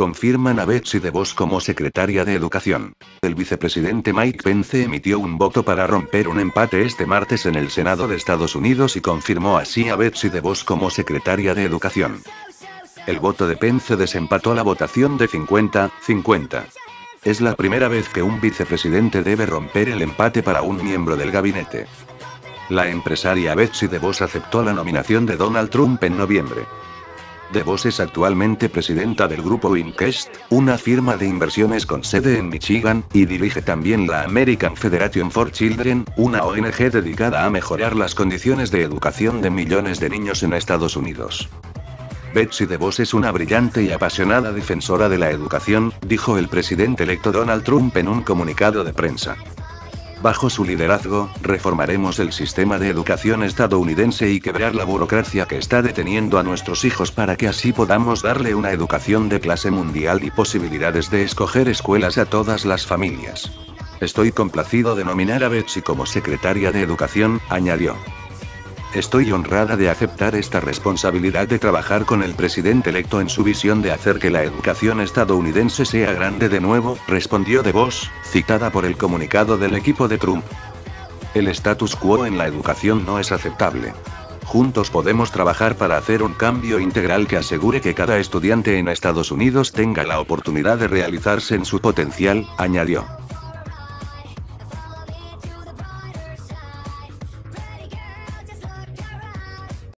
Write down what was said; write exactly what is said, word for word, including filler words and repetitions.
Confirman a Betsy DeVos como secretaria de Educación. El vicepresidente Mike Pence emitió un voto para romper un empate este martes en el Senado de Estados Unidos y confirmó así a Betsy DeVos como secretaria de Educación. El voto de Pence desempató la votación de cincuenta a cincuenta. Es la primera vez que un vicepresidente debe romper el empate para un miembro del gabinete. La empresaria Betsy DeVos aceptó la nominación de Donald Trump en noviembre. DeVos es actualmente presidenta del grupo Windquist, una firma de inversiones con sede en Michigan, y dirige también la American Federation for Children, una O N G dedicada a mejorar las condiciones de educación de millones de niños en Estados Unidos. Betsy DeVos es una brillante y apasionada defensora de la educación, dijo el presidente electo Donald Trump en un comunicado de prensa. Bajo su liderazgo, reformaremos el sistema de educación estadounidense y quebrar la burocracia que está deteniendo a nuestros hijos para que así podamos darle una educación de clase mundial y posibilidades de escoger escuelas a todas las familias. Estoy complacido de nominar a Betsy como secretaria de Educación, añadió. Estoy honrada de aceptar esta responsabilidad de trabajar con el presidente electo en su visión de hacer que la educación estadounidense sea grande de nuevo, respondió DeVos, citada por el comunicado del equipo de Trump. El status quo en la educación no es aceptable. Juntos podemos trabajar para hacer un cambio integral que asegure que cada estudiante en Estados Unidos tenga la oportunidad de realizarse en su potencial, añadió.